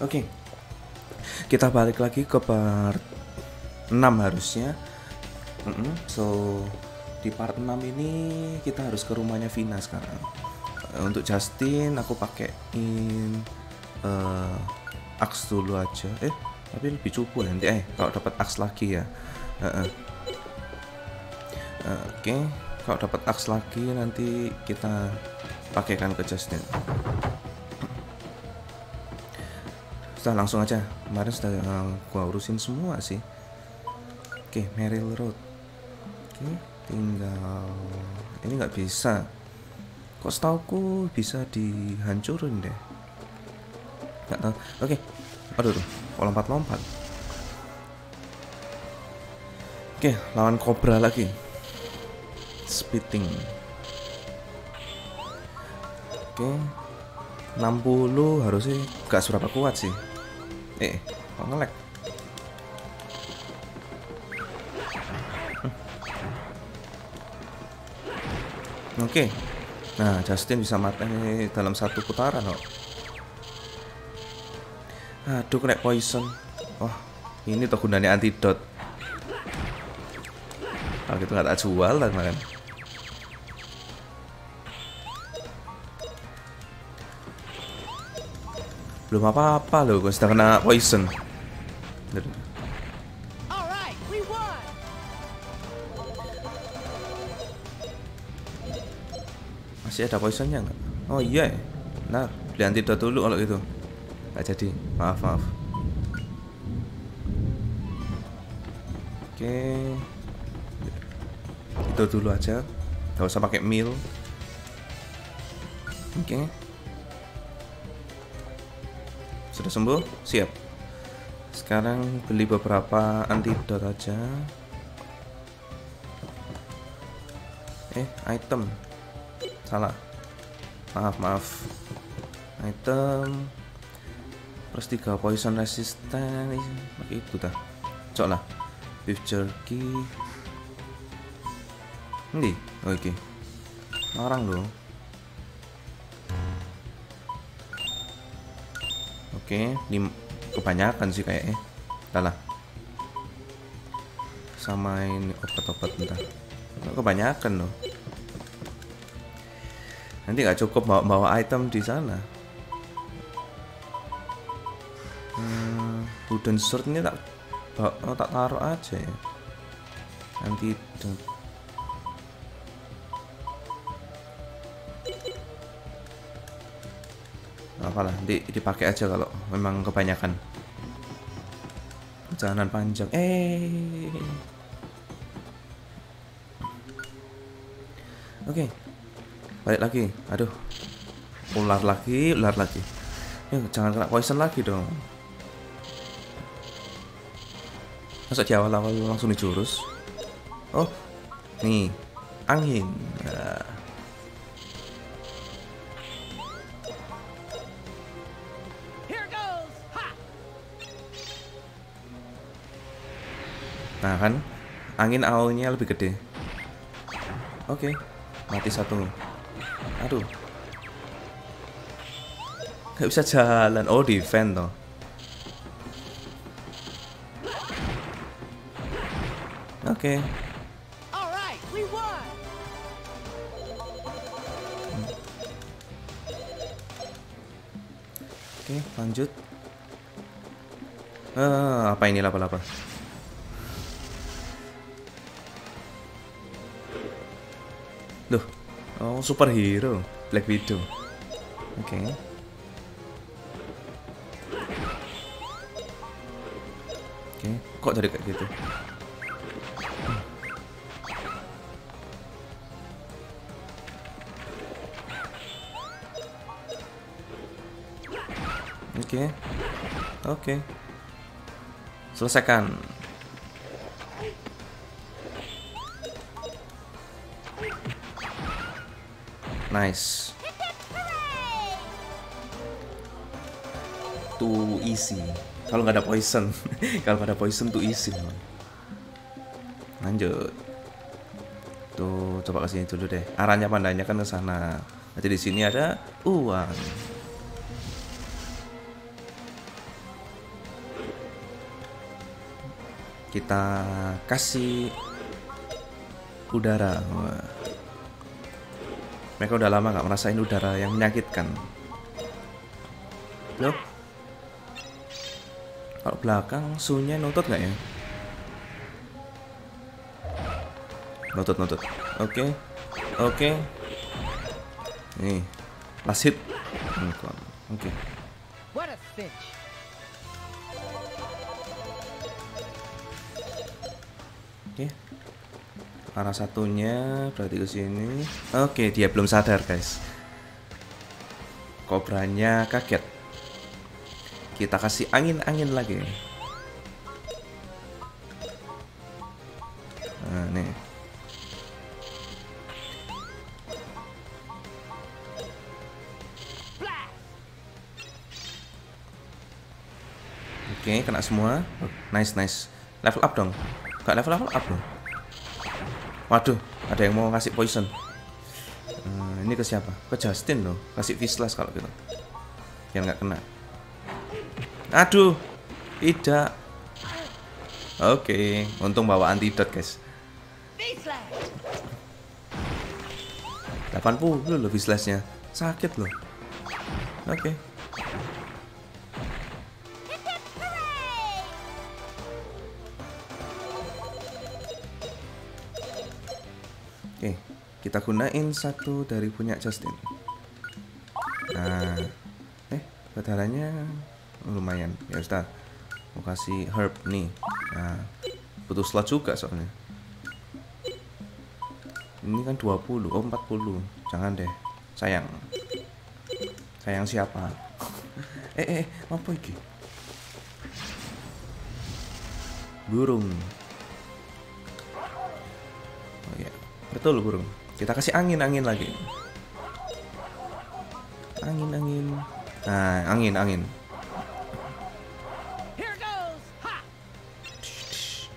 Oke, kita balik lagi ke part 6 harusnya. So di part 6 ini kita harus ke rumahnya Feena sekarang. Untuk Justin aku pakein axe dulu aja. Tapi lebih cupu nanti kalau dapat axe lagi ya. Oke, kalau dapat axe lagi nanti kita pakaikan ke Justin. Sudah, langsung aja, kemarin sudah gua urusin semua sih. Oke, Merrill Road. Oke, tinggal ini nggak bisa, kok setauku bisa dihancurin deh, nggak tahu. Oke, aduh tuh, kok lompat-lompat. Oke, lawan kobra lagi, spitting. Oke, 60 harusnya nggak seberapa kuat sih. Kok nge-lag? Oke, nah Justin bisa matanya dalam satu putaran kok. Aduh, kena poison. Wah, ini tuh gunanya antidot. Kalau gitu nggak tak jual lah kemarin. Belum apa-apa loh, gue sedang kena poison. Masih ada poisonnya nggak? Oh iya, nah beli antidot dulu kalau gitu. Nggak jadi, maaf. Oke, itu dulu aja, nggak usah pakai meal. Oke, sudah sembuh, siap. Sekarang beli beberapa antidot aja. Item salah, maaf. Item plus 3 poison resisten, pakai itu dah. Cok lah, beef jerky. Ini, oke. Orang dong. Oke, ini kebanyakan sih kayaknya. Entahlah. Sama ini obat-obat bentar. Kebanyakan loh. Nanti nggak cukup bawa item di sana. Wooden sword ini tak taruh aja ya. Nanti apalah, dipakai aja kalau memang kebanyakan. Perjalanan panjang. Oke, balik lagi. Aduh, ular lagi. Ya, jangan kena poison lagi dong. Masa di awal-awal langsung dijurus. Oh, nih angin. Nah kan, angin awalnya lebih gede. Oke, mati satu. Aduh, gak bisa jalan. Oh, defend toh. Oke. Oke, lanjut. Apa ini lapa-lapa? Duh, oh superhero, Black Widow. Oke. Oke, kok jadi kayak gitu? Oke. Selesaikan. Nice. Too easy. Kalau nggak ada poison, kalau ada poison too easy. Lanjut. Tuh, coba ke sini dulu deh. Arahnya pandanya kan ke sana. Nanti di sini ada uang. Kita kasih udara. Wah. Mereka udah lama gak merasain udara yang menyakitkan. Loh? Kalau belakang Sue-nya nutut gak ya? Nutut. Oke. Nih, last hit. Oke. Oke. Arah satunya berarti ke sini. Oke, dia belum sadar, guys. Kobranya kaget. Kita kasih angin-angin lagi. Nah, nih. Oke, kena semua. Nice. Level up dong. Gak level up dong. Waduh, ada yang mau ngasih poison. Ini ke siapa? Ke Justin loh. Kasih Vislas kalau gitu. Yang nggak kena. Aduh, tidak. Oke, untung bawa antidot, guys. 80 loh Vislasnya. Sakit loh. Oke. Oke, kita gunain satu dari punya Justin. Nah, udaranya lumayan. Ya sudah, mau kasih herb nih. Nah, butuh slot juga soalnya. Ini kan 20, oh 40. Jangan deh, sayang. Sayang siapa? Apa ini? Burung. Oh ya. Betul, burung. Kita kasih angin-angin lagi. Angin-angin. Nah, angin.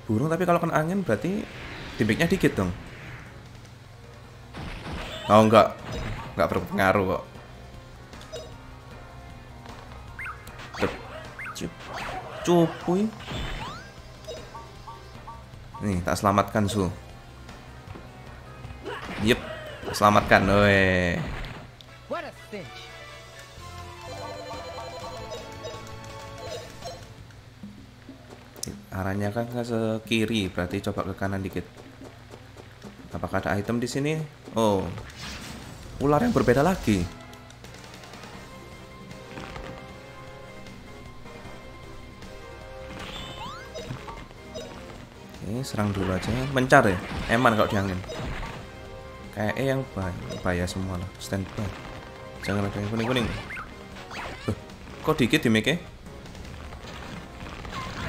Burung tapi kalau kena angin berarti damage-nya dikit dong. Oh, enggak. Enggak berpengaruh kok. Cupuy. Nih, tak selamatkan, Su. Yep, selamatkan, weh. Arahnya kan ke kiri, berarti coba ke kanan dikit. Apakah ada item di sini? Oh, ular yang berbeda lagi. Oke, serang dulu aja. Mencar ya, eman kalau di angin. Kayak yang bahaya semua lah. Standby. Jangan ada yang kuning-kuning. Kok dikit di make-nya?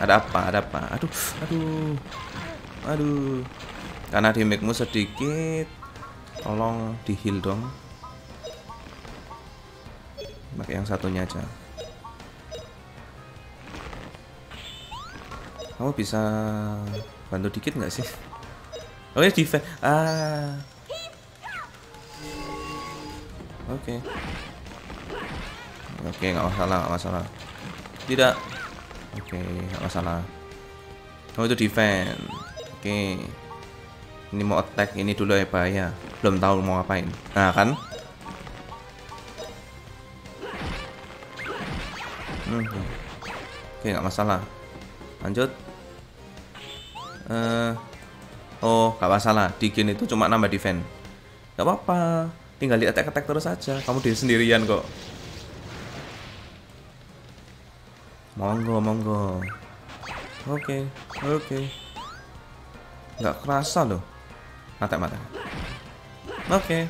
Ada apa? Aduh. Karena di make-mu sedikit. Tolong di heal dong. Pakai yang satunya aja. Kamu bisa bantu dikit nggak sih? Oh ya, defense. Oke, nggak masalah. Tidak. Oke, nggak masalah. Oh, itu defense. Oke. Ini mau attack ini dulu ya, bahaya. Belum tahu mau ngapain. Nah, kan? Oke, nggak masalah. Lanjut. Oh, nggak masalah. Digin itu cuma nambah defense. Nggak apa-apa. Tinggal di attack terus aja. Kamu diri sendirian kok. Monggo. Oke. Nggak kerasa loh. Mata. Oke.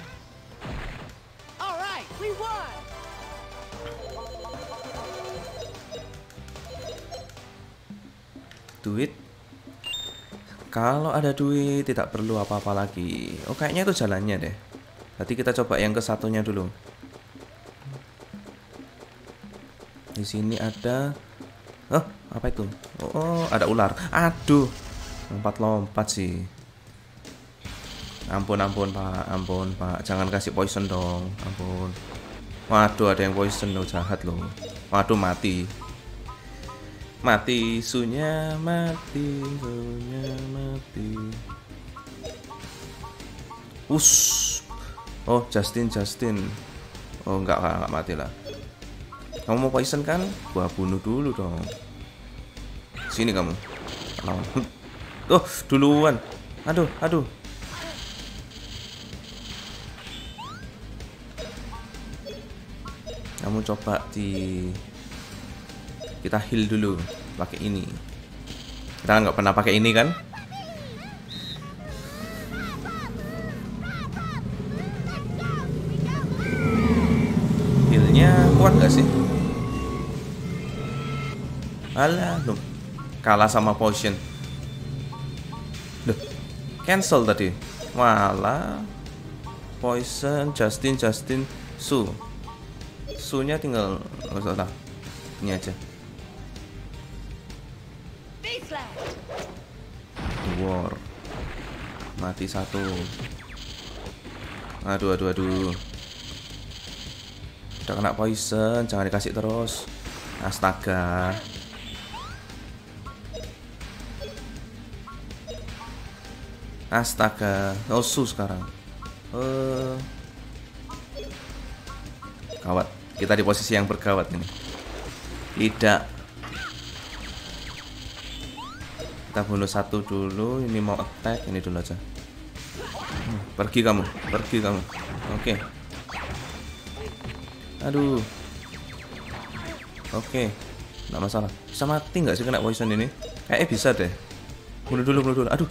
Duit. Kalau ada duit tidak perlu apa-apa lagi. Oh, kayaknya itu jalannya deh. Nanti kita coba yang ke satunya dulu. Di sini ada, apa itu? Oh, ada ular. Aduh, lompat sih. Ampun pak, jangan kasih poison dong. Ampun. Waduh, ada yang poison loh, jahat loh. Waduh, mati. Mati Sue-nya, mati Sue-nya, mati. Ush. Oh, Justin. Oh, enggak mati lah. Kamu mau poison kan? Gua bunuh dulu dong. Sini kamu. Oh. Tuh, duluan. Aduh. Kamu coba di kita heal dulu pakai ini. Kita nggak pernah pakai ini kan? Healnya kuat nggak sih? Alah, loh, kalah sama potion. Duh, cancel tadi. Malah poison Justin Sue. Sue-nya tinggal usah ini aja. War. Mati satu. Aduh. Udah kena poison, jangan dikasih terus. Astaga. Astaga, Osu sekarang. Gawat. Kita di posisi yang bergawat ini. Tidak. Kita bunuh satu dulu, ini mau attack, ini dulu aja. Pergi kamu. Oke. Aduh. Oke. Nggak masalah. Bisa mati nggak sih kena poison ini? Kayaknya bisa deh. Bunuh dulu. Aduh.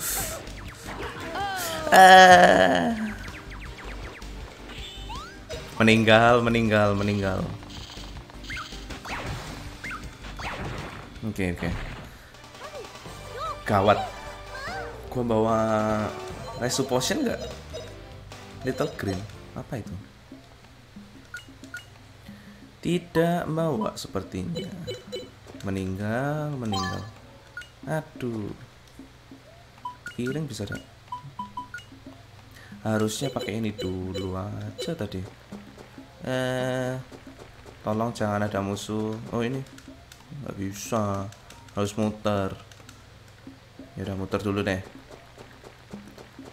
Meninggal. Oke. Gawat, gua bawa resu potion nggak? Little green, apa itu? Tidak bawa sepertinya. Meninggal. Aduh, piring bisa ada. Harusnya pakai ini dulu aja tadi. Tolong jangan ada musuh. Oh ini, nggak bisa. Harus muter. Ya udah muter dulu deh.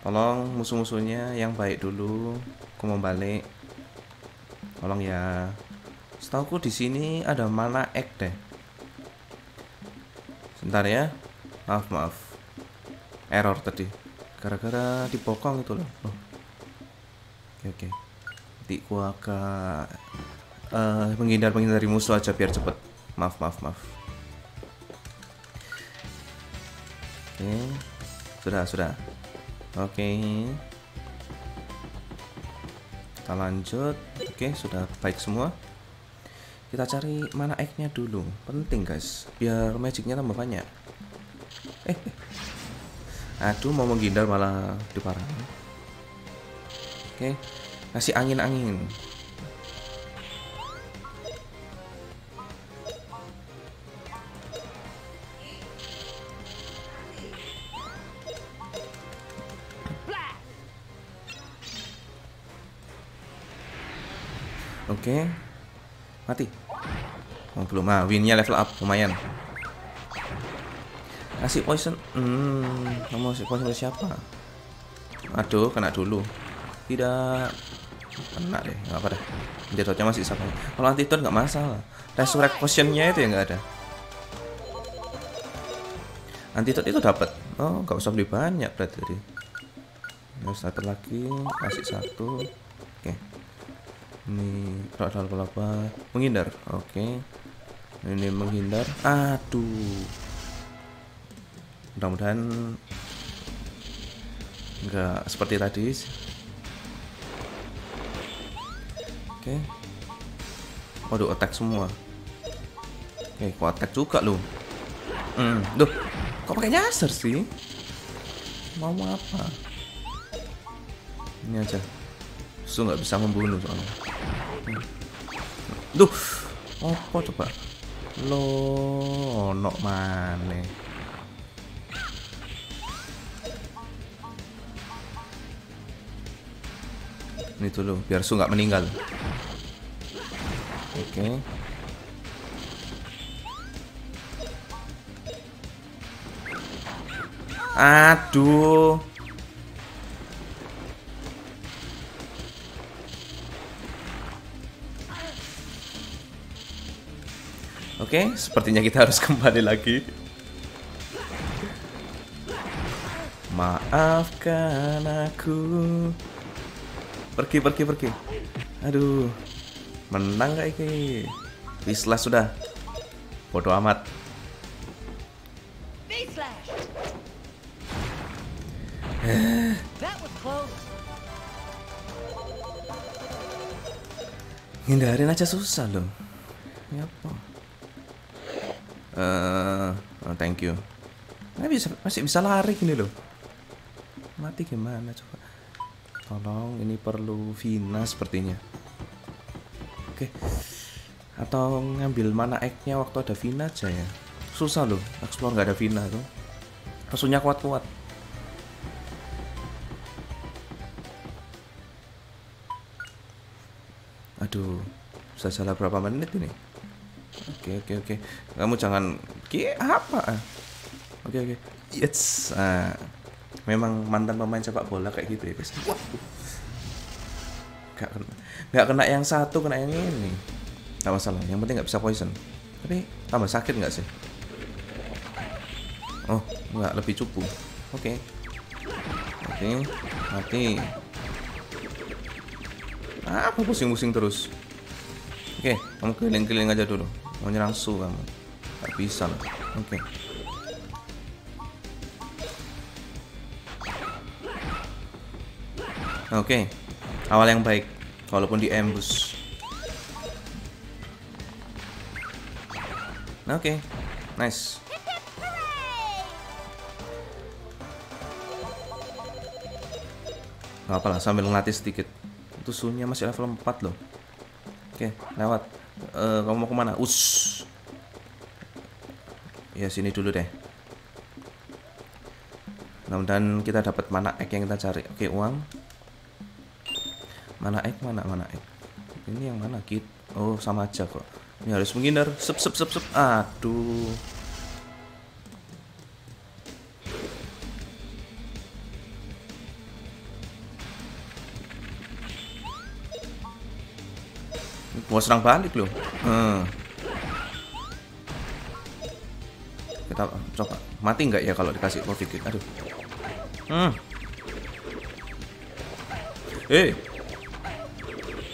Tolong musuh-musuhnya yang baik dulu. Aku mau balik. Tolong ya. Setauku di sini ada mana egg deh. Sebentar ya. Maaf. Error tadi. Gara-gara dibokong itu loh. Oke. Nanti gua agak menghindar dari musuh aja biar cepet. Maaf. Sudah. Oke. Kita lanjut. Oke, sudah baik semua. Kita cari mana egg-nya dulu. Penting, guys, biar magic-nya tambah banyak. Aduh, mau menghindar malah diparang. Oke. Kasih angin-angin. Oke. Mati. Oh, belum. Nah, win-nya level up lumayan. Kasih poison. Kamu kasih poison siapa? Aduh, kena dulu. Tidak. Kena deh, enggak apa-apa. Antidote-nya masih sama. Kalau antidote enggak masalah. Resurrect potion-nya itu yang enggak ada. Antidote itu dapat. Oh, enggak usah beli banyak berarti tadi. Terus satu lagi, kasih satu. Oke. Ini apa? Menghindar. Oke. Ini menghindar. Aduh. Mudah-mudahan enggak seperti tadi. Oke. Waduh, attack semua. Oke, kok attack juga lu. Duh. Kok pakai nyasar sih? Mau apa? Ini aja. Sue nggak bisa membunuh soalnya. Duh, apa coba? Lo nok mana? Ini dulu biar Sue nggak meninggal. Oke. Aduh. Oke, sepertinya kita harus kembali lagi. Maafkan aku. Pergi, pergi, pergi. Aduh. Menang gak ini? Bislah sudah. Bodoh amat. Hindarin aja susah loh. Ini apa? Thank you. Nah, masih bisa lari gini loh. Mati gimana coba? Tolong, ini perlu Feena sepertinya. Oke. Atau ngambil mana egg-nya waktu ada Feena aja ya. Susah loh, explore nggak ada Feena tuh. Musuhnya kuat-kuat. Aduh, bisa salah berapa menit ini? Oke. Kamu jangan apa? Oke. Yes. Nah, memang mantan pemain sepak bola kayak gitu ya, guys. Gak kena yang satu, kena yang ini. Gak masalah, yang penting gak bisa poison. Tapi tambah sakit gak sih? Oh, gak, lebih cupu. Oke. Mati. Apa pusing-pusing terus? Oke, kamu keliling-keliling aja dulu. Mau nyerang Sue kamu gak bisa loh. Oke. Oke. Awal yang baik. Walaupun di ambush. Oke. Nice. Gak apa lah, sambil ngelatih sedikit. Itu Sue-nya masih level 4 loh. Oke, lewat. Kamu mau kemana? Us. Ya sini dulu deh. Mudah-mudahan kita dapat mana egg yang kita cari. Oke, uang. Mana egg? Ini yang mana, Kit? Oh, sama aja kok. Ini harus menghindar. Sep. Aduh. Mau serang balik loh. Kita coba. Mati nggak ya kalau dikasih profit? Aduh.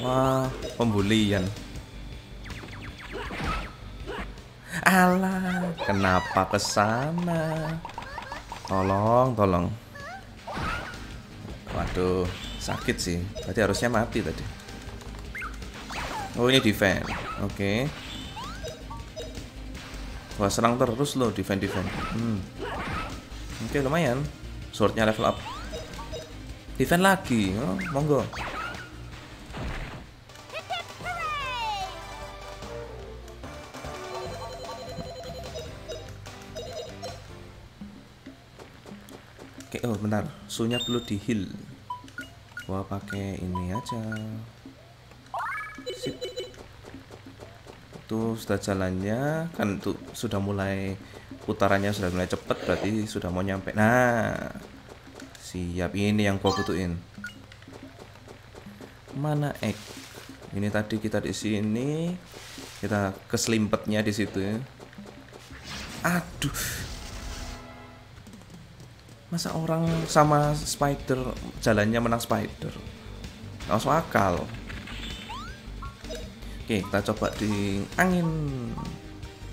Wah, pembulian. Alah, kenapa ke sana? Tolong. Waduh, sakit sih. Berarti harusnya mati tadi. Oh, ini defend. Oke. Wah, serang terus loh, defend. Oke, lumayan. Sword-nya level up. Defend lagi. Oh, monggo. Oke, oh bentar. Sue-nya perlu di-heal. Gua pakai ini aja. Itu sudah jalannya kan, tuh sudah mulai putarannya, sudah mulai cepet, berarti sudah mau nyampe. Nah, siap, ini yang gua butuhin. Mana egg? Ini tadi kita di sini, kita keselimpetnya di situ ya. Aduh, masa orang sama spider jalannya menang spider, nggak masuk akal. Oke, kita coba di angin.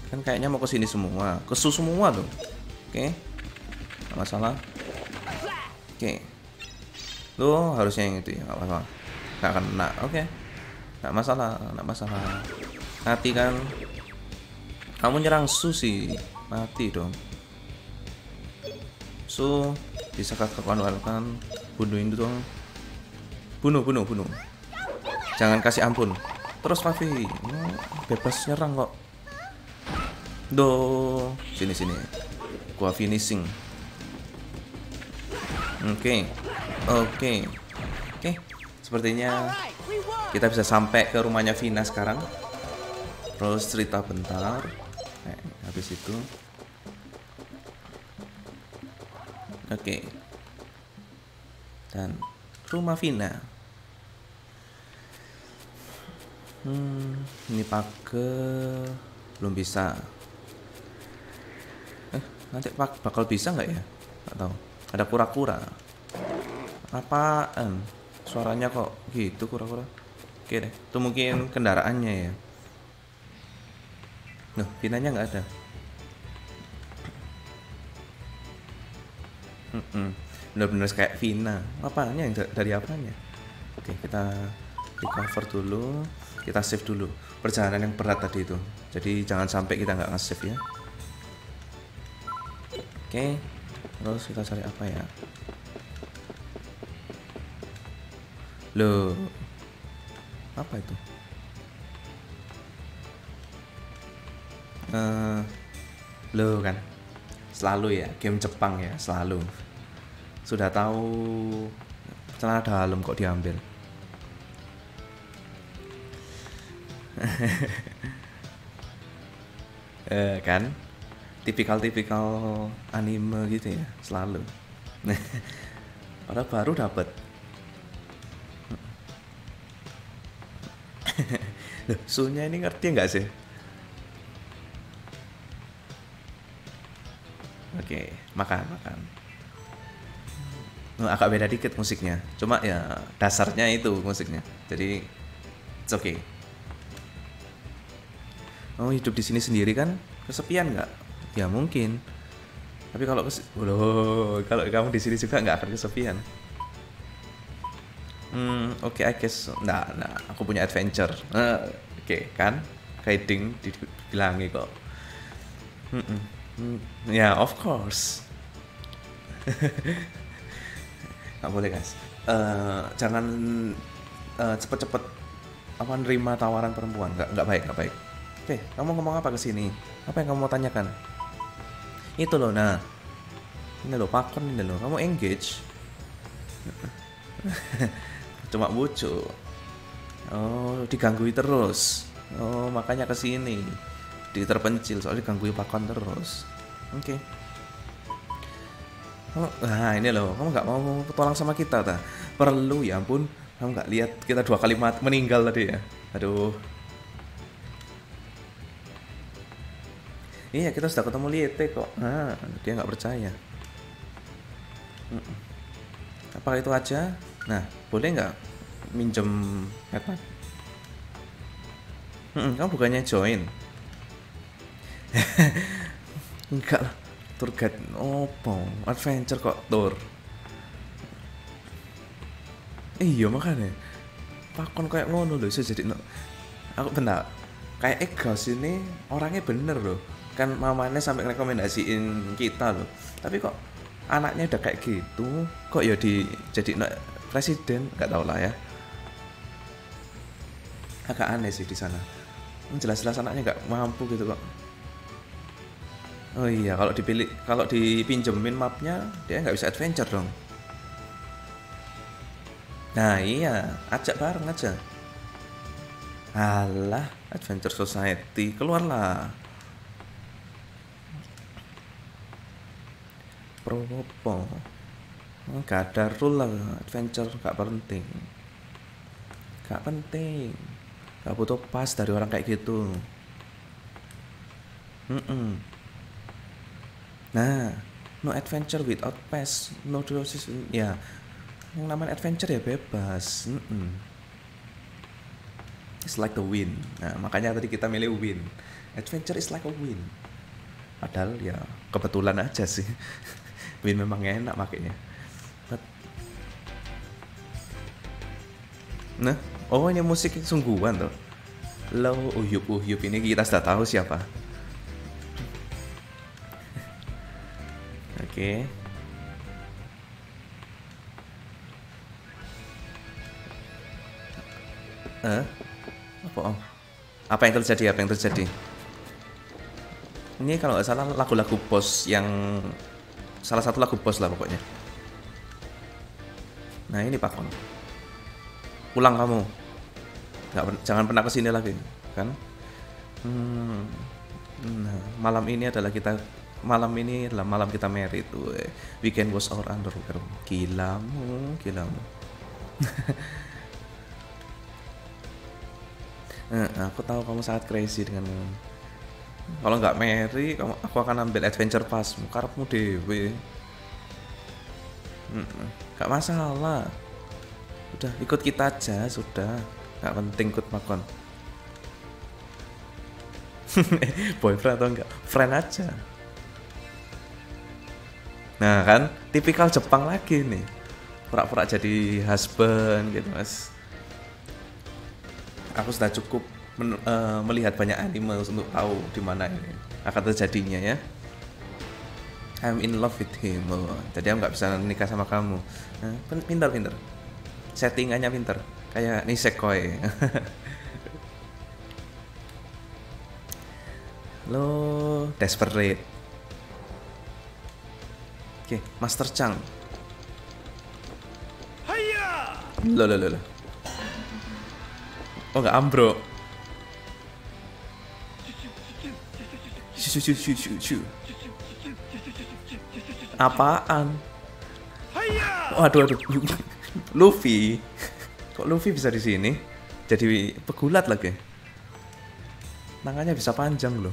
Kan kayaknya mau ke sini semua. Ke Sue semua tuh. Oke. Enggak masalah. Oke. Loh, harusnya yang itu ya, enggak masalah. Enggak kena. Oke. Enggak masalah. Mati kan. Kamu nyerang Sue sih. Mati dong. Sue bisa kekuan-kuan, bunuhin dong. Bunuh. Jangan kasih ampun. Terus Pavi, bebas nyerang kok. Do, sini. Gua finishing. Oke. Sepertinya kita bisa sampai ke rumahnya Feena sekarang. Terus cerita bentar. Habis itu Oke. Dan rumah Feena. Ini pakai belum bisa. Nanti bakal bisa nggak ya? Nggak tahu. Ada kura-kura. Apaan? Suaranya kok gitu kura-kura? Oke deh. Itu mungkin kendaraannya ya. Noh, Feenanya nggak ada. Bener-bener kayak Feena. Apanya? Dari apanya? Oke, kita recover dulu. Kita save dulu perjalanan yang berat tadi itu, jadi jangan sampai kita nggak nge-save ya. Oke, terus kita cari apa ya? Loh, apa itu? Loh kan, selalu ya game Jepang ya, selalu sudah tahu celana dalam kok diambil. Kan tipikal-tipikal anime gitu ya, selalu orang baru dapat. Sue-nya ini ngerti nggak sih? Oke, makan. Agak beda dikit musiknya, cuma ya dasarnya itu musiknya, jadi it's okay. Oh, hidup di sini sendiri kan kesepian nggak? Ya mungkin. Tapi kalau kalau kamu di sini juga nggak akan kesepian. Oke, I guess. Nah, aku punya adventure. Oke, kan? Riding dibilangi kok. Ya, of course. Nggak boleh guys. Jangan cepet-cepet apa nerima tawaran perempuan. Nggak baik. Oke, kamu ngomong apa ke sini? Apa yang kamu mau tanyakan? Itu loh, nah. Ini loh, pakon ini loh. Kamu engage? Cuma bucu. Oh, digangguin terus. Oh, makanya ke sini. Diterpencil soalnya digangguin pakon terus. Oke. Oh, nah ini loh, kamu nggak mau petualang sama kita, ta? Perlu, ya ampun. Kamu nggak lihat kita 2 kali meninggal tadi ya? Aduh. Iya, kita sudah ketemu Liete kok. Nah, dia nggak percaya. Apa itu aja? Nah, boleh nggak minjem headphone? Kamu bukannya join? Enggak lah, tour guide. Oh, adventure kok tour. Iya makanya. Pakon kayak ngono loh, bisa jadi. Aku benar. Kayak Egas ini orangnya bener loh. Kan mamanya sampai rekomendasiin kita loh, tapi kok anaknya udah kayak gitu kok ya jadi presiden, nggak tau lah ya, agak aneh sih di sana. Jelas-jelas anaknya nggak mampu gitu kok. Oh iya, kalau dipinjemin mapnya dia nggak bisa adventure dong. Nah iya, ajak bareng aja. Alah, Adventure Society, keluarlah. Propo, nggak ada rule lah. Adventure nggak penting, nggak butuh pas dari orang kayak gitu. Nah, no adventure without pass, no doses ya. Yang namanya adventure ya bebas. It's like the wind. Nah, makanya tadi kita milih wind. Adventure is like a wind. Padahal ya kebetulan aja sih. Win memang enak makanya. Nah, oh ini musik sungguhan tuh. Lo uyup ini kita sudah tahu siapa. Oke. Apa yang terjadi? Ini kalau nggak salah lagu-lagu boss yang salah satu lagu bos lah pokoknya. Nah ini pakon, pulang kamu, jangan pernah kesini lagi kan. Nah, malam ini adalah kita malam ini adalah malam kita married. Weekend was our underwear. Gilamu, gilamu. Aku tahu kamu sangat crazy dengan kalau nggak marry, kamu aku akan ambil adventure pass. Karepmu dewe. Nggak masalah. Udah ikut kita aja sudah. Nggak penting ikut makon. Boyfriend atau enggak, friend aja. Nah kan, tipikal Jepang lagi nih, pura-pura jadi husband gitu mas. Aku sudah cukup melihat banyak anime untuk tahu dimana ini akan terjadinya ya. I'm in love with him. Oh, jadi aku nggak bisa nikah sama kamu. Nah, pinter, settingannya pinter, kayak Nisekoi. Lo desperate. Oke, Master Chang. Lo. Oh nggak ambro. Apaan? Oh, aduh. Luffy. Kok Luffy bisa di sini? Jadi pegulat lagi. Tangannya bisa panjang loh.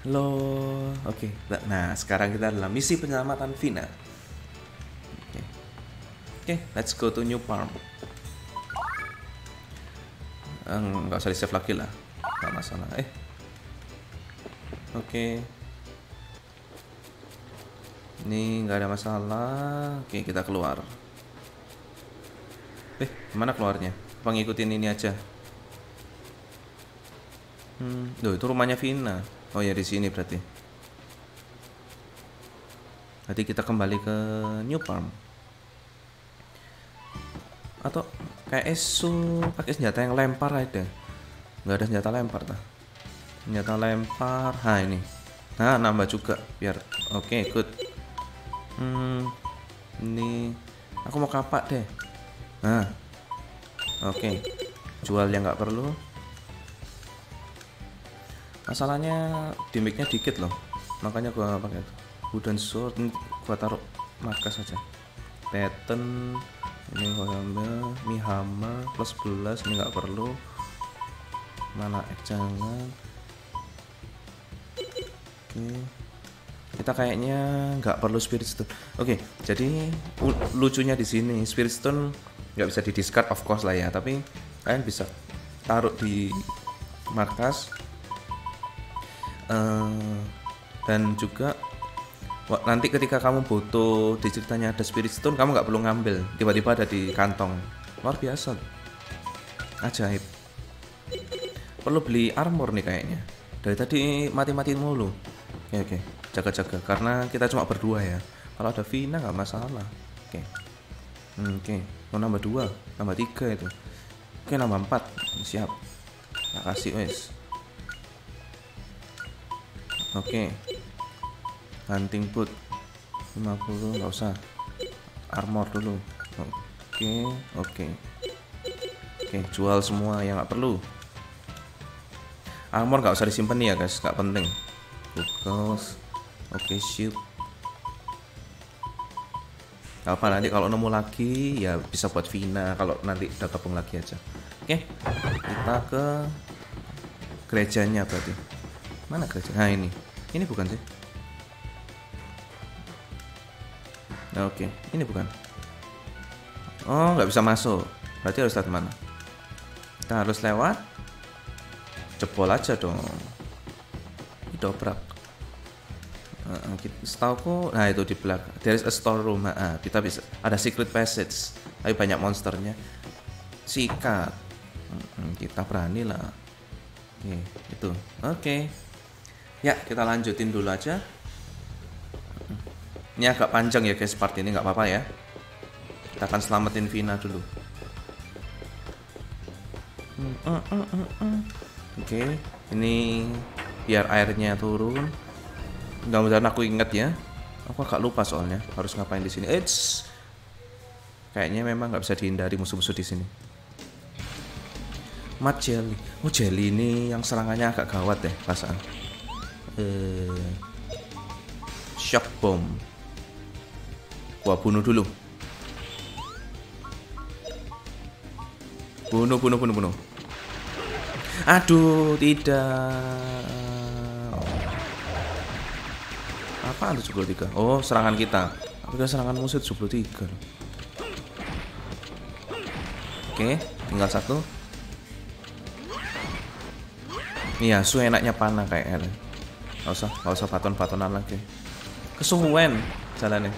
Halo, oke. Nah, sekarang kita dalam misi penyelamatan Feena. Oke, let's go to New Parm. Nggak usah di save lagi lah, nggak masalah. Oke. Ini nggak ada masalah. Oke, kita keluar. Mana keluarnya? Pengikutin ini aja. Loh, itu rumahnya Feena. Oh ya, di sini berarti. Nanti kita kembali ke New Parm. Atau kayak Sue pakai senjata yang lempar aja. Nggak ada senjata lempar tah. Senjata lempar. Nah ini. Nah, nambah juga biar oke, good. Ini aku mau kapak deh. Nah. Oke. Jual yang nggak perlu. Masalahnya damage-nya dikit loh, makanya gua pakai wooden sword. Gua taruh markas aja. Pattern ini Hoyama, Mihama plus 11 ini nggak perlu. Mana jangan. Oke, kita kayaknya nggak perlu Spirit Stone. Oke, jadi lucunya di sini Spirit Stone nggak bisa di discard of course lah ya, tapi kalian bisa taruh di markas. Dan juga nanti ketika kamu butuh di ceritanya ada Spirit Stone, kamu nggak perlu ngambil, tiba-tiba ada di kantong. Luar biasa, ajaib. Perlu beli armor nih kayaknya, dari tadi mati-matiin mulu. Oke, jaga-jaga karena kita cuma berdua ya. Kalau ada Feena nggak masalah. Oke, mau nambah 2, nambah 3 itu. Oke, nambah 4, siap. Makasih wes. Oke, hunting boot 50 nggak usah, armor dulu. Oke, jual semua yang nggak perlu. Armor nggak usah disimpan ya guys, nggak penting. Buckles, oke, shield. Apa nanti kalau nemu lagi ya bisa buat Feena, kalau nanti udah gabung lagi aja. Oke, kita ke gerejanya berarti. Mana kerja? Nah ini bukan sih. Nah, oke, ini bukan. Oh, nggak bisa masuk. Berarti harus lewat mana? Kita harus lewat. Jebol aja dong. Didobrak. Setauku, nah itu di belakang. There is a storeroom. Kita bisa. Ada secret passage. Tapi banyak monsternya. Sikat. Kita berani lah. Oke, itu. Oke. Ya, kita lanjutin dulu aja. Ini agak panjang ya guys part ini, nggak apa-apa ya. Kita akan selamatin Feena dulu. Oke, ini biar airnya turun. Mudah-mudahan aku inget ya. Aku agak lupa soalnya harus ngapain di sini. Eits. Kayaknya memang nggak bisa dihindari musuh-musuh di sini. Mat jelly. Oh, Jelly ini yang serangannya agak gawat deh perasaan. Shock bomb. Gua bunuh dulu. Bunuh. Aduh, tidak. Apaan tuh 73? Oh, serangan kita. Tapi kan serangan musuh 73. Oke, tinggal satu. Iya, Sue enaknya panah kayak L. Gak usah paton-patonan lagi. Kesuwen jalannya.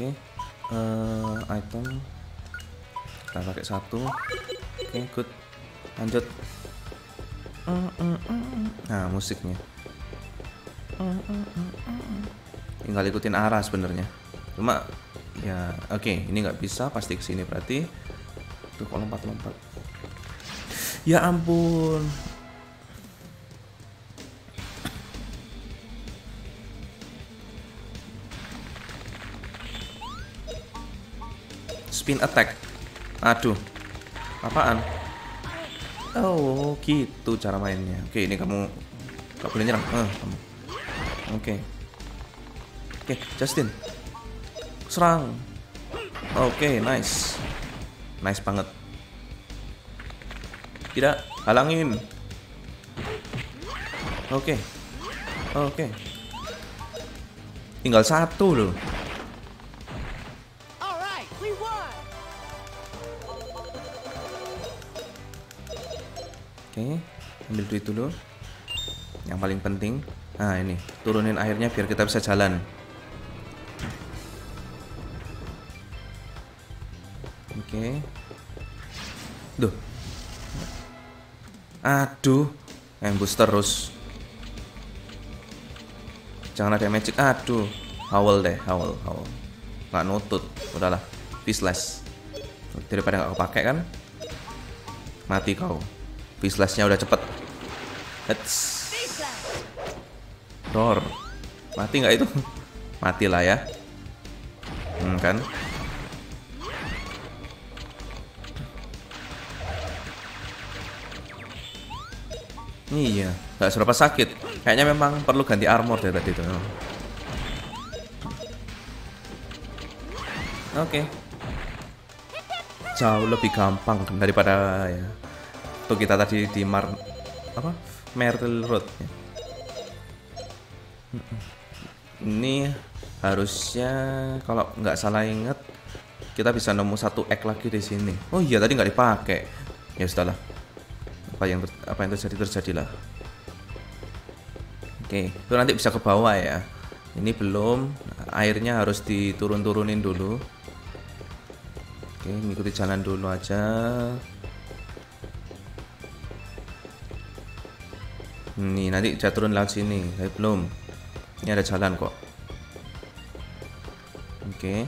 Oke, item kita pakai satu. Oke, good. Lanjut. Nah, musiknya. Tinggal ikutin arah sebenarnya. Cuma ya, oke, ini nggak bisa pasti kesini berarti. Tuh, kok lompat-lompat. Ya ampun. Spin attack. Aduh. Apaan? Oh, gitu cara mainnya. Oke, ini kamu gak boleh nyerang. Kamu. Oke, Justin. Serang. Oke, nice. Nice banget. Tidak, halangin. Oke. Tinggal satu loh. Ambil duit dulu, yang paling penting. Nah, ini turunin airnya biar kita bisa jalan. Oke. Duh. Aduh, ambush terus. Jangan ada magic. Aduh, howl deh. Nggak nutut, udahlah, pislas. Daripada nggak kepake kan, mati kau. Pislasnya udah cepet. Hets. Dor. Mati nggak itu? Mati lah ya. Kan? Iya, nggak seberapa sakit. Kayaknya memang perlu ganti armor dari tadi itu. Oke. Jauh lebih gampang daripada ya kita tadi di Merrill Road. Ini harusnya kalau nggak salah inget kita bisa nemu satu egg lagi di sini. Oh iya, tadi nggak dipakai. Ya sudahlah. Apa yang terjadilah. Oke, itu nanti bisa ke bawah ya. Ini belum, airnya harus diturun-turunin dulu. Oke, ngikuti jalan dulu aja. Nih, nanti saya turun laut sini. Tapi belum. Ini ada jalan kok. Oke.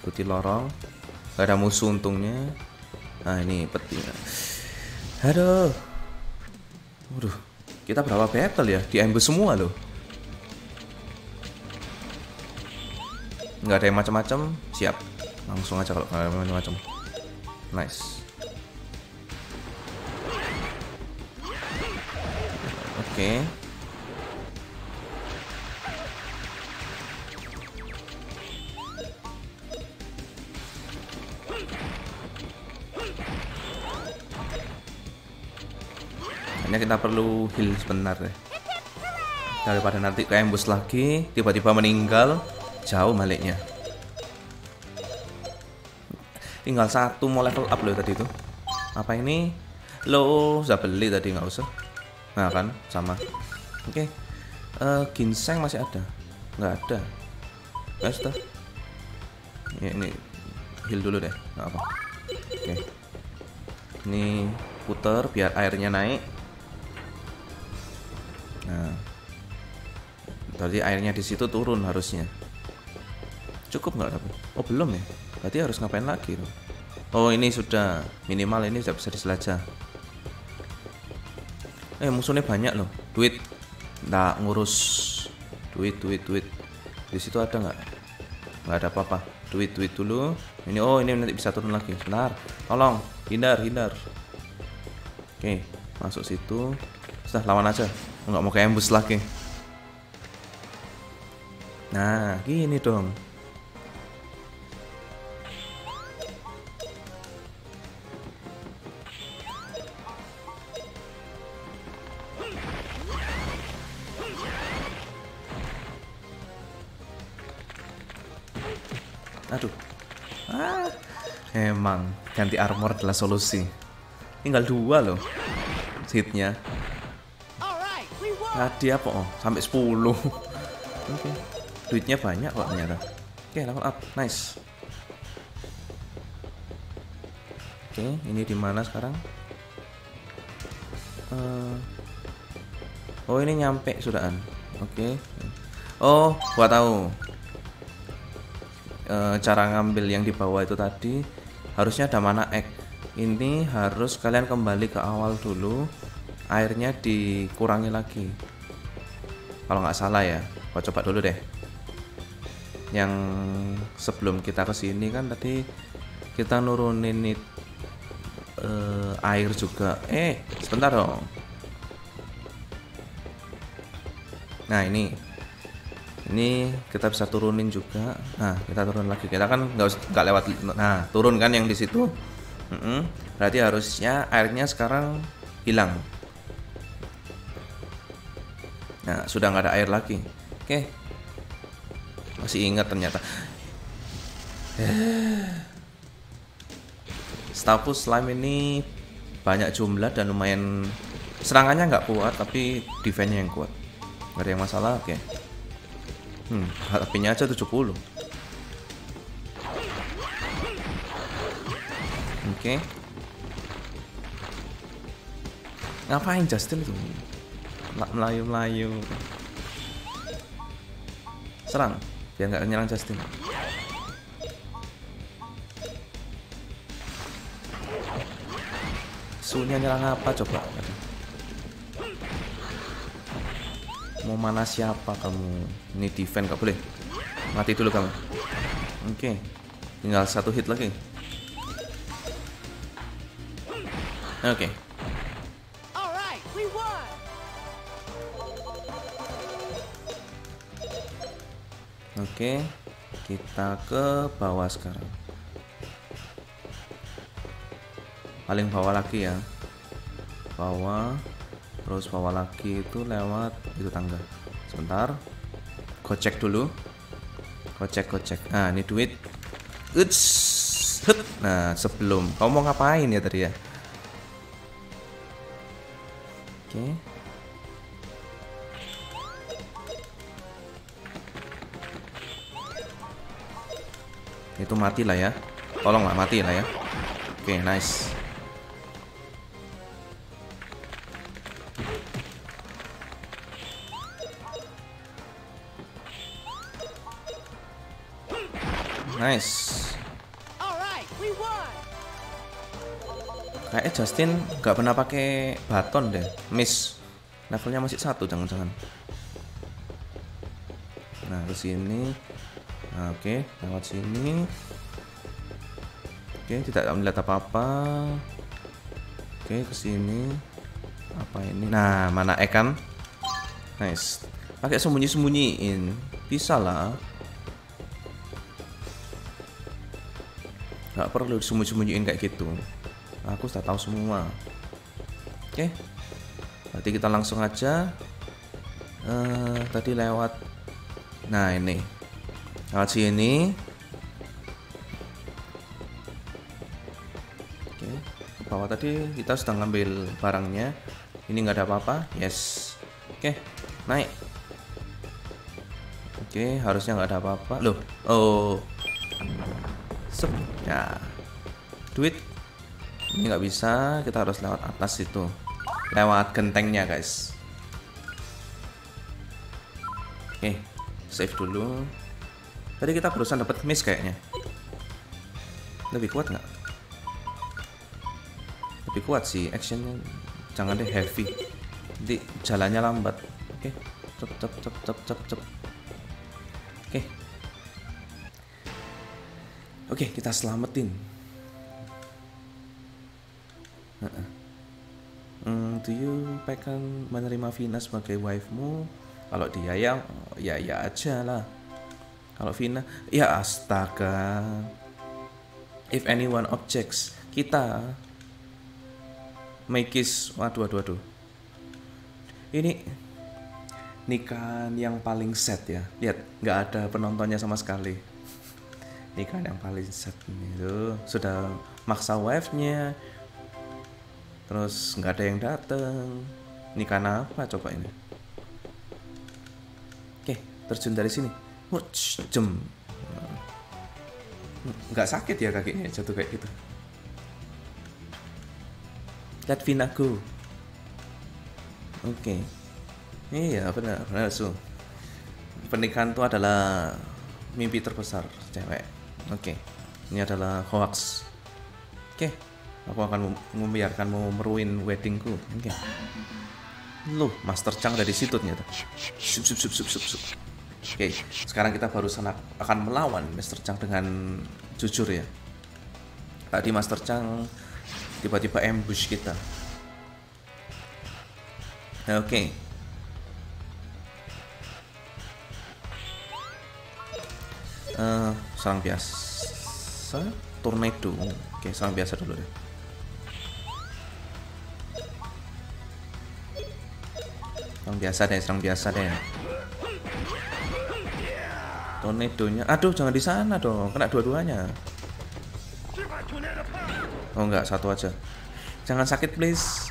Ikuti lorong. Gak ada musuh untungnya. Nah, ini petinya. Aduh. Waduh. Kita berapa battle ya? Di ambush semua loh. Gak ada yang macam-macam. Siap. Langsung aja kalau gak ada macam-macam. Nice. Oke. Hanya kita perlu heal sebentar deh. Daripada nanti ke ambush lagi, tiba-tiba meninggal, jauh maliknya. Tinggal satu mau level up loh tadi itu. Apa ini? Loh, sudah beli tadi, nggak usah. Nah kan sama. Oke. Ginseng masih ada? Nggak ada. Ya sudah. Ini heal dulu deh, nggak apa. Oke. Ini puter biar airnya naik. Nah. Tadi airnya di situ turun harusnya. Cukup nggak tapi? Oh, belum ya. Berarti harus ngapain lagi loh. Oh, ini sudah. Minimal ini sudah bisa dijelajah. Musuhnya banyak loh. Duit. Nggak ngurus. Duit. Di situ ada nggak? nggak ada apa-apa. Duit dulu. Ini oh ini nanti bisa turun lagi. Sebentar. Tolong, hindar. Oke, masuk situ. Sudah lawan aja. Nggak mau ke ambush lagi. Nah, gini dong. Aduh, emang ganti armor adalah solusi. Tinggal 2 loh hitnya. Tadi apa oh sampai 10. Oke, duitnya banyak kok ternyata. Oke, level up, nice. Oke, ini di mana sekarang? Oh ini nyampe sudahan. Oke. Oh, gua tahu. Cara ngambil yang di bawah itu tadi harusnya ada mana egg. Ini harus kalian kembali ke awal dulu, airnya dikurangi lagi kalau nggak salah ya. Gua coba dulu deh. Yang sebelum kita kesini kan tadi kita nurunin air juga. Sebentar dong. Nah ini kita bisa turunin juga. Nah kita turun lagi, kita kan nggak lewat. Nah turun kan yang di situ. Berarti harusnya airnya sekarang hilang. Nah sudah nggak ada air lagi. Oke, masih ingat ternyata. Status slime ini banyak jumlah dan lumayan serangannya nggak kuat tapi defense-nya yang kuat. Nggak ada yang masalah. Oke. HP-nya aja 70. Oke. Ngapain Justin itu? Melayu-melayu. Serang, biar nggak nyerang Justin. Sue-nya nyerang apa coba? Mau mana siapa kamu? Ini defense gak boleh. Mati dulu kamu. Oke. Tinggal 1 hit lagi. Oke. Oke. Kita ke bawah sekarang. Paling bawah lagi ya. Bawah. Terus bawah lagi itu lewat itu tangga. Sebentar, gocek dulu. Gocek. Nah ini duit. Uts. Nah sebelum kamu mau ngapain ya tadi ya? Oke. Itu mati lah ya. Tolonglah mati lah ya. Oke, nice. Nice. Kayak Justin nggak pernah pakai baton deh. Miss. Levelnya masih 1 jangan-jangan. Nah, ke sini. Nah, oke, lewat sini. Oke, tidak melihat apa-apa. Oke, ke sini. Apa ini? Nah, mana ikan? Nice. Pakai sembunyi-sembunyiin. Bisa lah. Gak perlu disembunyi-sembunyiin kayak gitu. Aku sudah tahu semua. Oke. Berarti kita langsung aja. Tadi lewat. Nah ini. Lewat sini. Oke. Bawah tadi kita sudah ngambil barangnya. Ini nggak ada apa-apa. Yes. Oke. Naik. Oke. Harusnya nggak ada apa-apa. Loh. Oh. Ya, duit ini nggak bisa, kita harus lewat atas itu, lewat gentengnya guys. Oke, save dulu. Tadi kita berusaha dapat miss kayaknya. Lebih kuat nggak? Lebih kuat sih, actionnya jangan deh heavy, nanti jalannya lambat. Oke, cep. Oke. Oke, kita selamatin. Do you pekan menerima Feena sebagai wife-mu? Kalau dia yang ya aja lah. Kalau Feena, ya astaga. If anyone objects, kita make kiss. Waduh. Ini nikahan yang paling set ya. Lihat, nggak ada penontonnya sama sekali. Nikahan yang paling set itu sudah maksa wife-nya. Terus nggak ada yang dateng. Nikahan apa coba ini? Oke, terjun dari sini. Jem. Nggak sakit ya kakinya jatuh kayak gitu. Lihat Feena go. Oke. Iya benar Sue. Pernikahan itu adalah mimpi terbesar cewek. Oke. Ini adalah hoax. Oke. Aku akan membiarkanmu meruin weddingku. Oke. Loh, Master Chang dari situ ternyata. Oke, sekarang kita barusan akan melawan Master Chang dengan jujur ya. Tadi Master Chang tiba-tiba ambush kita. Oke. Serang biasa, tornado. Oke, serang biasa dulu deh. Serang biasa deh. Tornadonya, aduh jangan di sana dong, kena dua-duanya. Oh enggak, satu aja. Jangan sakit please.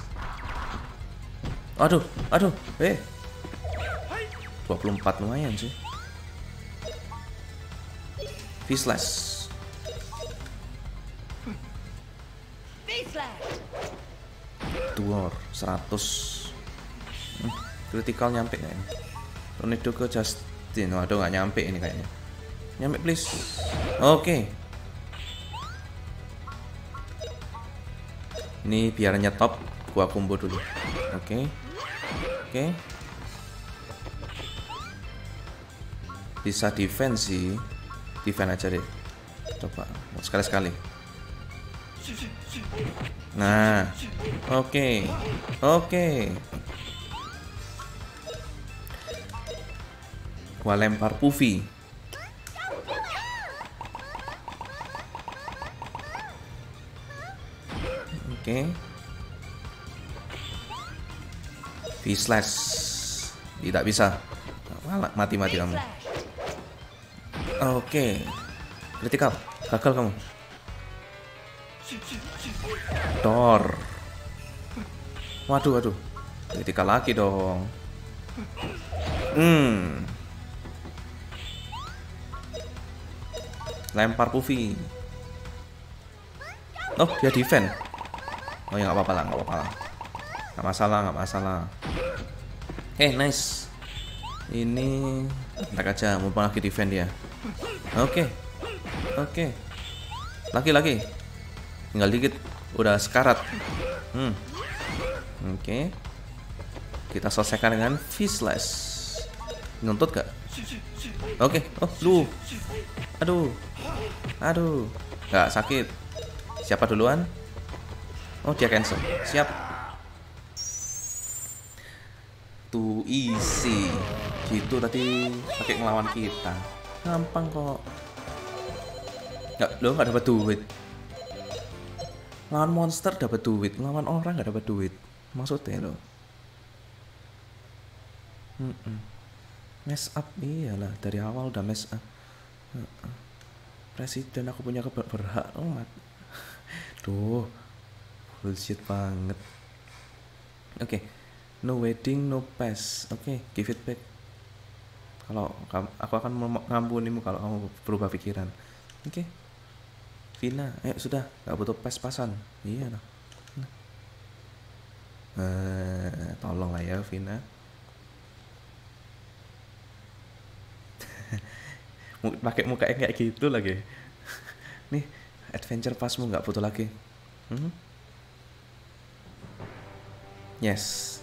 Aduh, 24 lumayan sih. Fistlash. Duor 100. Critical nyampe nggak ini? Tornado ke Justin. Waduh, nggak nyampe ini kayaknya. Nyampe please. Oke. Ini biar nyetop, gua combo dulu. Oke. Bisa defense sih. Defense aja deh. Coba sekali-sekali. Nah. Oke. Gua lempar Puffy. Oke. V-slash. Tidak bisa. Malah mati kamu. Oke. Critical. Gagal kamu. Door. Waduh. Critical lagi dong. Lempar Puffy. Oh, dia defend. Oh ya, nggak apa-apa lah. Nggak masalah. Nice. Ini tak aja, mumpung lagi defend dia. Oke. Lagi. Tinggal dikit, udah sekarat. Oke. Kita selesaikan dengan Fistlash. Nuntut gak? Oke. Oh, lu. Aduh. Gak sakit. Siapa duluan? Oh, dia cancel. Siap. Too easy. Gitu tadi pakai ngelawan kita. Gampang kok. Lo gak dapat duit. Lawan monster dapat duit, lawan orang gak dapat duit. Maksudnya lo. Mess up, iyalah dari awal udah mess up. Presiden aku punya berhak. Duh, bullshit banget. Oke. No wedding, no pass. Oke, give it back. Kalau aku akan mengampunimu kalau kamu berubah pikiran. Oke. Feena, ayo sudah, nggak butuh pass-pasan. Iya lah. Tolonglah ya Feena. Pakai muka kayak gitu lagi. Nih, adventure passmu nggak butuh lagi. Yes.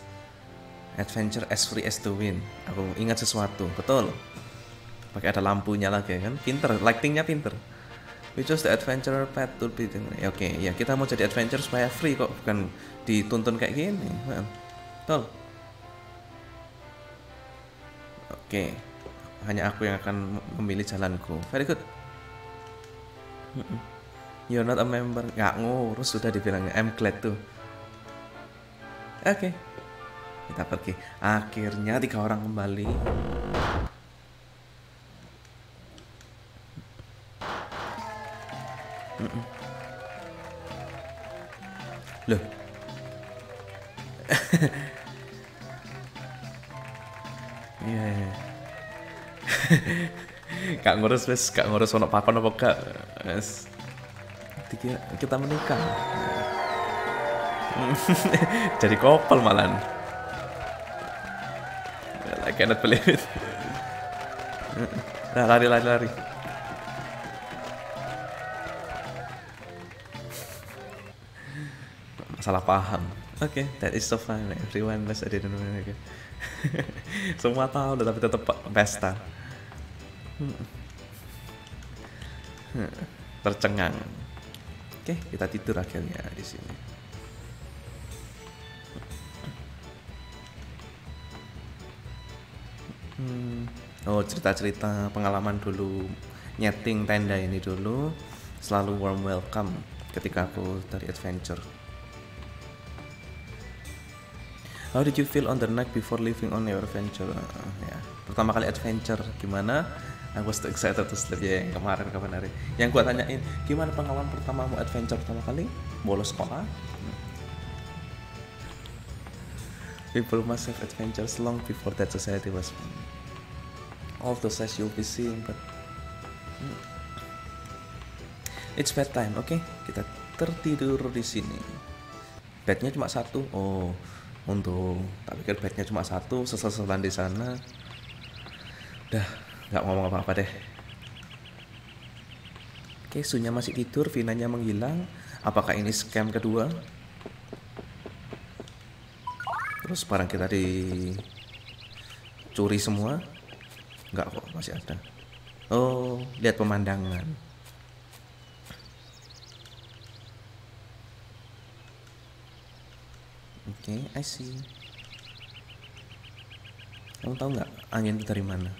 Adventure as free as the wind. Aku ingat sesuatu, betul. Pakai ada lampunya lagi kan, pinter, lightingnya pinter. We chose the adventure path to be. Oke, ya kita mau jadi adventure supaya free kok, bukan dituntun kayak gini. Betul. Oke, hanya aku yang akan memilih jalanku. Very good. You're not a member. Gak ngurus, sudah dibilangnya. I'm glad tuh. Oke, kita pergi. Akhirnya 3 orang kembali. Loh. Iya. Gak ngurus wes, gak ngurus ono papan apa gak. Wes. Kita menikah. Jadi couple malahan. I cannot believe it. Nah, lari. Salah paham. Oke, that is so fun. Everyone was added in America. Semua tahu tapi tetap pesta. Tercengang. Oke, kita tidur akhirnya di sini. Oh, cerita-cerita pengalaman dulu nyeting tenda ini dulu selalu warm welcome ketika aku dari adventure. How did you feel on the night before leaving on your adventure? Ya, pertama kali adventure gimana? I was too excited to sleep. Ya, yang kemarin kapan hari? Yang gua tanyain gimana pengalaman pertamamu adventure pertama kali? Bolos sekolah. People must have adventures long before that society was. All the size you'll be seeing, but it's bedtime. Oke, kita tertidur di sini. Bednya cuma 1. Oh. Untuk tak pikir bednya cuma 1, sesel-seselan di sana. Udah, nggak ngomong apa-apa deh. Oke, Sue-nya masih tidur, Feena-nya menghilang. Apakah ini scam kedua? Terus barang kita dicuri semua? Nggak kok, masih ada. Oh, lihat pemandangan. Oke, I see. Kamu tahu nggak angin itu dari mana?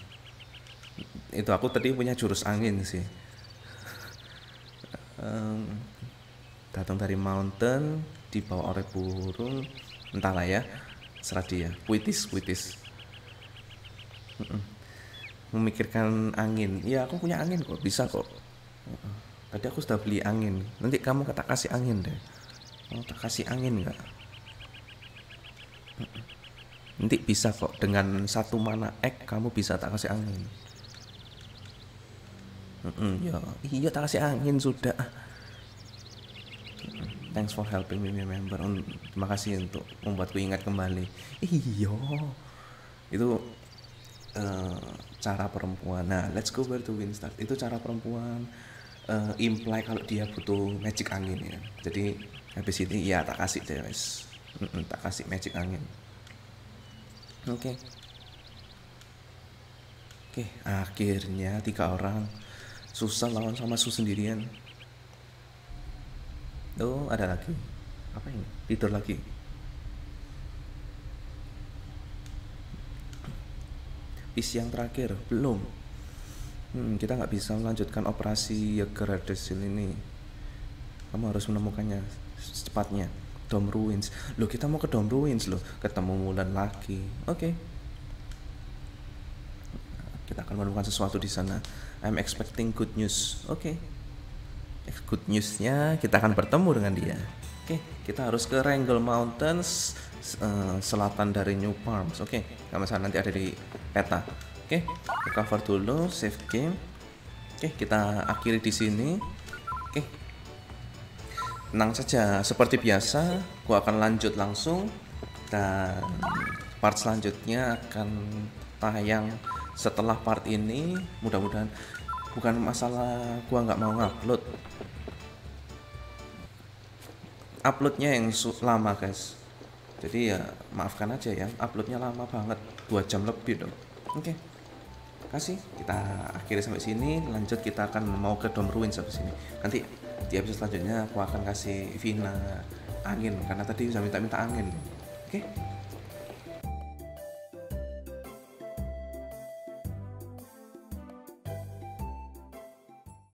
Itu aku tadi punya jurus angin sih. Datang dari mountain, dibawa oleh burung, entahlah ya, serah dia. Puitis. Memikirkan angin. Ya aku punya angin kok, bisa kok. Tadi aku sudah beli angin. Nanti kamu tak kasih angin deh. Kamu tak kasih angin nggak? Nanti bisa kok, dengan 1 mana ek kamu bisa tak kasih angin. Iya tak kasih angin sudah. Thanks for helping me remember. Terima kasih untuk membuatku ingat kembali. Iya, itu cara perempuan. Nah, let's go back to Winstart. Itu cara perempuan imply kalau dia butuh magic angin ya. Jadi habis ini ya tak kasih deh guys. Tak kasih magic angin. Oke. Oke, akhirnya 3 orang. Susah lawan sama Sue sendirian. Oh, ada lagi. Apa ini? Tidur lagi. Di siang terakhir, belum. Kita nggak bisa melanjutkan operasi Yager Desil ini. Kamu harus menemukannya secepatnya. Dom Ruins. Loh, kita mau ke Dom Ruins loh. Ketemu Mulan lagi. Oke. Kita akan menemukan sesuatu di sana. I'm expecting good news. Oke. Good newsnya kita akan bertemu dengan dia. Oke, kita harus ke Wrangle Mountains, selatan dari New Farms. Oke, sama sana nanti ada di peta. Oke, recover dulu, save game. Oke, kita akhiri di sini. Oke. Tenang saja, seperti biasa, gua akan lanjut langsung dan part selanjutnya akan tayang setelah part ini. Mudah-mudahan bukan masalah gua nggak mau uploadnya yang lama guys. Jadi ya maafkan aja ya, uploadnya lama banget, 2 jam lebih dong. Oke. kasih. Kita akhiri sampai sini, lanjut kita akan mau ke Dom Ruins sampai sini. Nanti di episode selanjutnya aku akan kasih Feena angin, karena tadi sudah minta-minta angin. Oke?